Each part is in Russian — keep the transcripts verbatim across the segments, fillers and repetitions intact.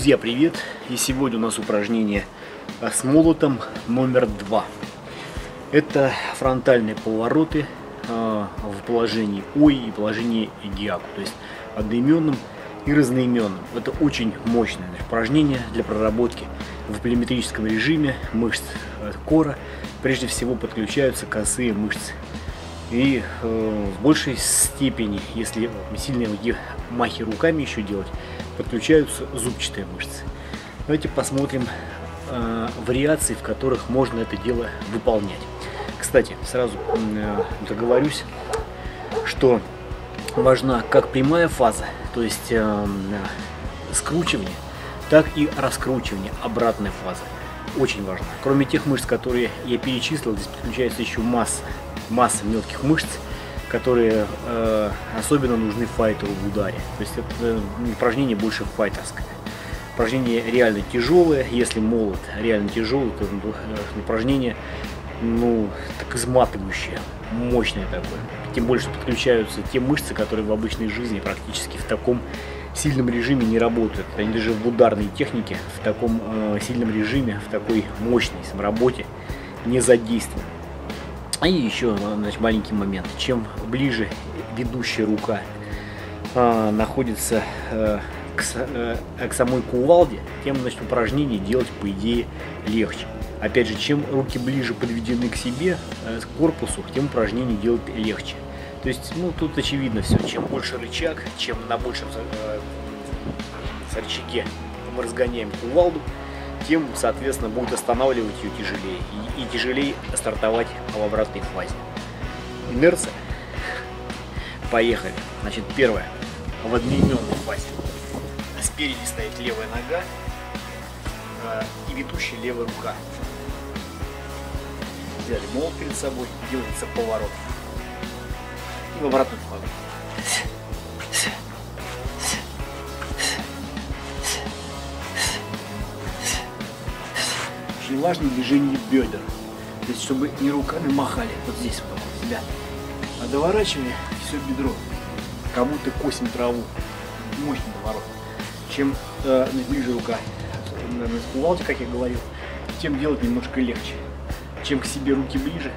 Друзья, привет! И сегодня у нас упражнение с молотом номер два. Это фронтальные повороты э, в положении ой и положении гиаку, то есть одноименным и разноименным. Это очень мощное упражнение для проработки в плиометрическом режиме мышц кора. Прежде всего подключаются косые мышцы. И э, в большей степени, если сильные махи руками еще делать, подключаются зубчатые мышцы. Давайте посмотрим э, вариации, в которых можно это дело выполнять. Кстати, сразу э, договорюсь, что важна как прямая фаза, то есть э, скручивание, так и раскручивание, обратная фаза. Очень важно. Кроме тех мышц, которые я перечислил, здесь подключается еще масса, масса мелких мышц, которые э, особенно нужны файтеру в ударе. То есть это упражнение больше файтерское. Упражнение реально тяжелое. Если молот реально тяжелый, то ну, упражнение ну, так изматывающее, мощное такое. Тем больше подключаются те мышцы, которые в обычной жизни практически в таком сильном режиме не работают. Они даже в ударной технике в таком э, сильном режиме, в такой мощной самоработе не задействованы. И еще, значит, маленький момент. Чем ближе ведущая рука э, находится э, к, э, к самой кувалде, тем, значит, упражнение делать, по идее, легче. Опять же, чем руки ближе подведены к себе, э, к корпусу, тем упражнение делать легче. То есть, ну, тут очевидно все. Чем больше рычаг, чем на большем э, рычаге мы разгоняем кувалду, тем, соответственно, будет останавливать ее тяжелее. И, и тяжелее стартовать в обратной фазе. Инерция. Поехали. Значит, первое. В одноименной фазе. Спереди стоит левая нога э, и ведущая левая рука. Взяли молот перед собой, делается поворот. В обратную фазу. Очень важно движение бедер, то есть чтобы не руками махали вот здесь вот у себя, а доворачивали все бедро, как будто косим траву. Мощный поворот. Чем э, ближе рука на кувалде, как я говорил, тем делать немножко легче. Чем к себе руки ближе,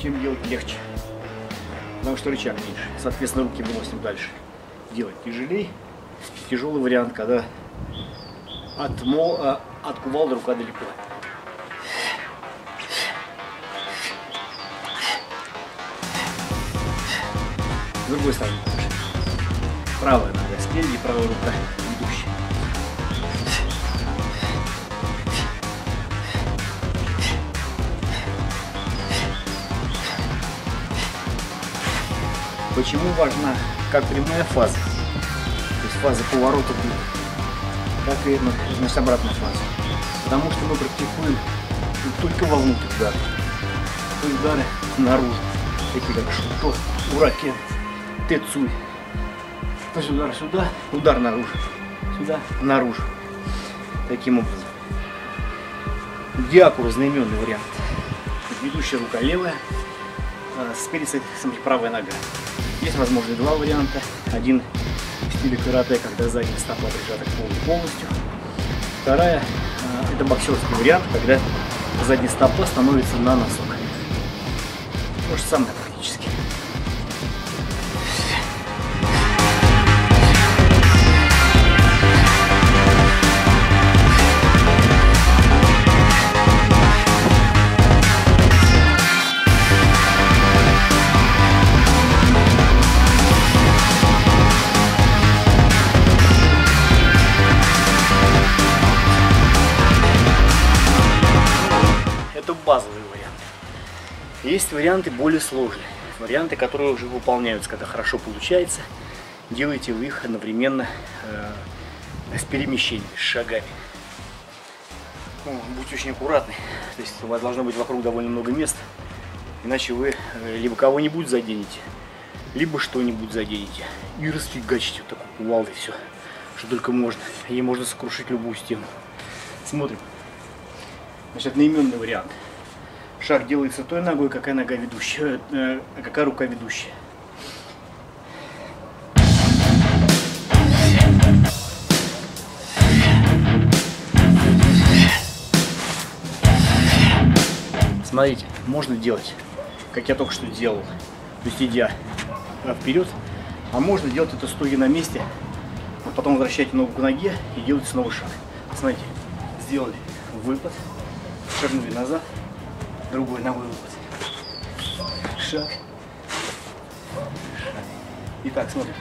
тем делать легче. Потому что рычаг меньше, соответственно, руки выносим дальше. Делать тяжелее. Тяжелый вариант, когда от, мол, а, от кувалды рука далеко. С другой стороны тоже. Правая нога спереди, правая рука идущая. Почему важна как прямая фаза, то есть фаза поворота, так и наша обратная фаза? Потому что мы практикуем только вовнутрь удары, то есть удары наружу, такие как шуто, уракен, тэцуй. То есть удар сюда, удар наружу, сюда, наружу. Таким образом. Гиаку разноименный вариант. Ведущая рука левая, спереди правая нога. Есть, возможно, два варианта. Один в стиле карате, когда задняя стопа прижата к полу полностью. Вторая – это боксерский вариант, когда задняя стопа становится на носок. То же самое практически. Базовый вариант. Есть варианты более сложные, варианты, которые уже выполняются, когда хорошо получается, делайте вы их одновременно э, с перемещением, с шагами. Ну, будьте очень аккуратны, то есть у вас должно быть вокруг довольно много мест, иначе вы либо кого-нибудь заденете, либо что-нибудь заденете и расфигачите вот такой кувалдой все, что только можно, и можно сокрушить любую стену. Смотрим. Значит, одноименный вариант. Шаг делается той ногой, какая нога ведущая, э, какая рука ведущая. смотрите, можно делать, как я только что делал, то есть идя вперед, а можно делать это стоя на месте, а потом возвращайте ногу к ноге и делать снова шаг. Смотрите, сделали выпад, шагнули назад, другой ногой выпад, шаг, шаг. Итак, смотрим.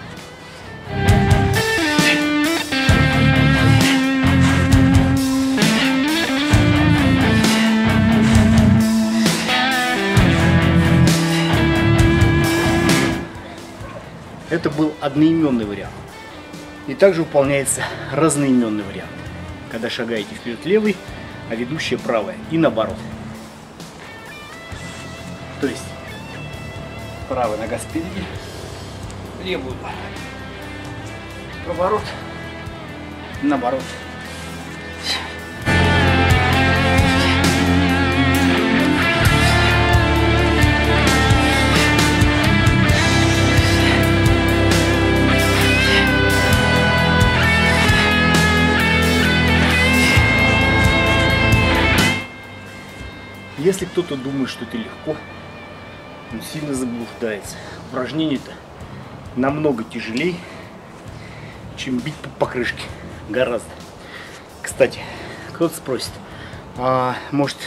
Это был одноименный вариант. И также выполняется разноименный вариант, когда шагаете вперед левый, а ведущая правая, и наоборот. То есть правая нога спереди, левую ногу. Поворот, наоборот. Если кто-то думает, что это легко, он сильно заблуждается. Упражнение-то намного тяжелее, чем бить по покрышке. Гораздо. Кстати, кто-то спросит, а может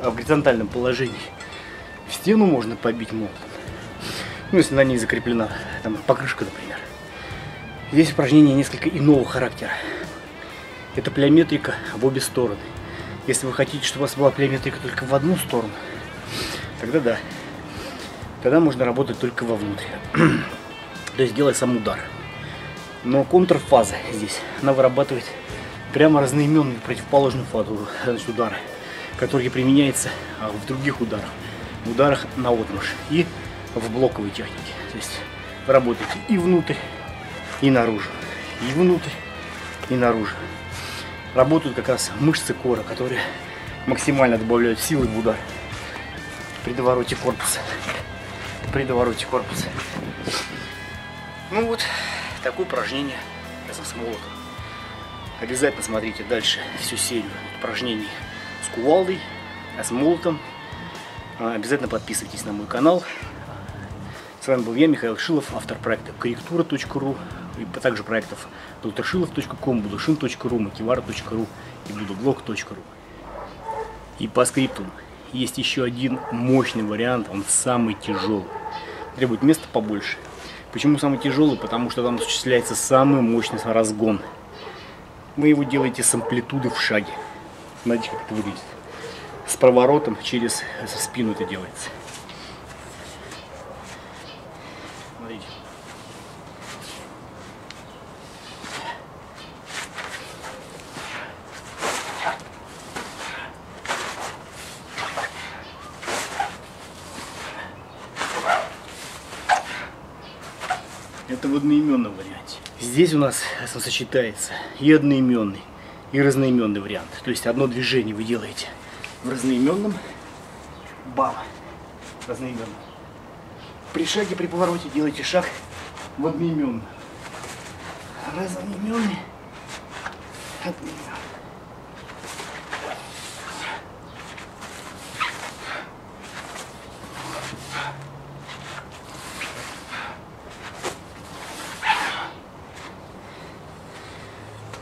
в горизонтальном положении в стену можно побить молотом? Ну, если на ней закреплена там покрышка, например. Здесь упражнение несколько иного характера. Это плеометрика в обе стороны. Если вы хотите, чтобы у вас была плеометрика только в одну сторону, тогда да. Тогда можно работать только вовнутрь. То есть делай сам удар. Но контрфаза здесь, она вырабатывает прямо разноименную противоположную фазу, значит, удара, который применяется в других ударах. В ударах наотмашь и в блоковой технике. То есть вы работаете и внутрь, и наружу. И внутрь, и наружу. Работают как раз мышцы кора, которые максимально добавляют силы в удар при довороте корпуса. При довороте корпуса. Ну вот, такое упражнение рядом с молотом. Обязательно смотрите дальше всю серию упражнений с кувалдой, а с молотом. Обязательно подписывайтесь на мой канал. С вами был я, Михаил Шилов, автор проекта Корректура точка ру. И также проектов Доктор Шилов точка ком, Будошин точка ру, макивара точка ру и Будо-блог точка ру. И по скрипту есть еще один мощный вариант, он самый тяжелый. Требует места побольше. Почему самый тяжелый? Потому что там осуществляется самый мощный разгон. Вы его делаете с амплитуды в шаге. Знаете, как это выглядит? С проворотом через спину это делается. Смотрите. Это в одноименном варианте. Здесь у нас сочетается и одноименный, и разноименный вариант. То есть одно движение вы делаете в разноименном, бам, разноименном. При шаге, при повороте делаете шаг в одноименном. Разноименный, одноименный.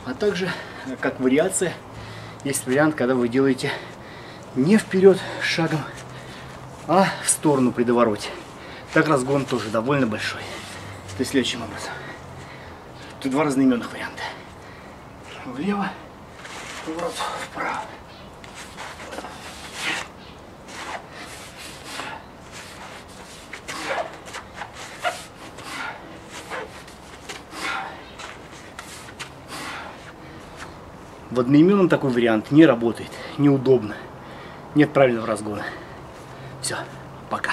А также, как вариация, есть вариант, когда вы делаете не вперед шагом, а в сторону при довороте. Так разгон тоже довольно большой. То есть следующим образом. Тут два разноименных варианта. Влево, поворот вправо. В одноименном такой вариант не работает, неудобно, нет правильного разгона. Все, пока.